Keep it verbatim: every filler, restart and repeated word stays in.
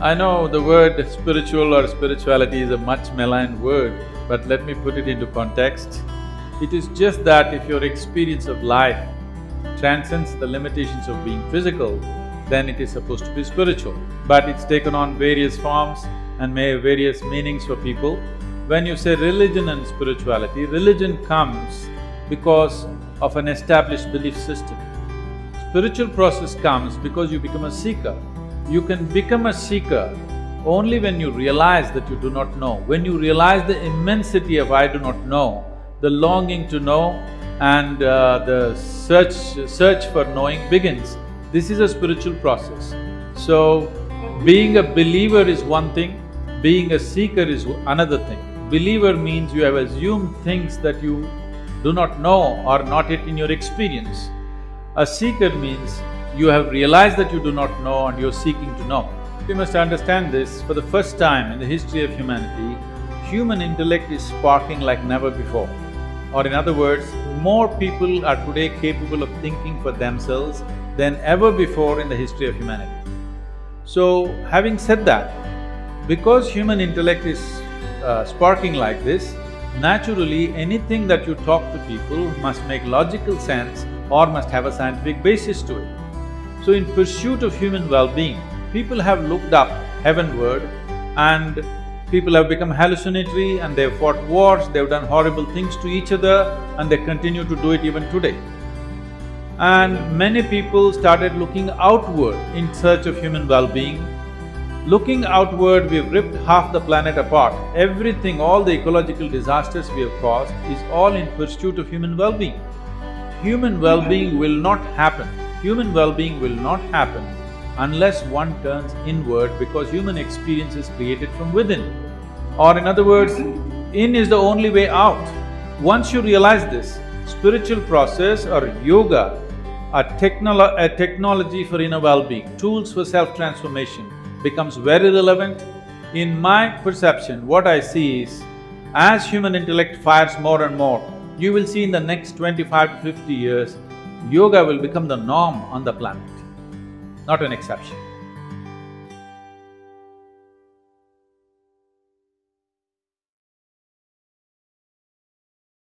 I know the word spiritual or spirituality is a much maligned word, but let me put it into context. It is just that if your experience of life transcends the limitations of being physical, then it is supposed to be spiritual. But it's taken on various forms and may have various meanings for people. When you say religion and spirituality, religion comes because of an established belief system. Spiritual process comes because you become a seeker. You can become a seeker only when you realize that you do not know. When you realize the immensity of I do not know, the longing to know and uh, the search… search for knowing begins. This is a spiritual process. So, being a believer is one thing, being a seeker is another thing. Believer means you have assumed things that you do not know or not yet in your experience. A seeker means you have realized that you do not know and you're seeking to know. You must understand this, for the first time in the history of humanity, human intellect is sparking like never before. Or in other words, more people are today capable of thinking for themselves than ever before in the history of humanity. So, having said that, because human intellect is uh, sparking like this, naturally anything that you talk to people must make logical sense or must have a scientific basis to it. So in pursuit of human well-being, people have looked up heavenward and people have become hallucinatory and they've fought wars, they've done horrible things to each other and they continue to do it even today. And many people started looking outward in search of human well-being. Looking outward, we've ripped half the planet apart. Everything, all the ecological disasters we have caused is all in pursuit of human well-being. Human well-being will not happen. Human well-being will not happen unless one turns inward, because human experience is created from within. Or in other words, in is the only way out. Once you realize this, spiritual process or yoga are technolo- a technology for inner well-being, tools for self-transformation, becomes very relevant. In my perception, what I see is, as human intellect fires more and more, you will see in the next twenty-five to fifty years, yoga will become the norm on the planet, not an exception.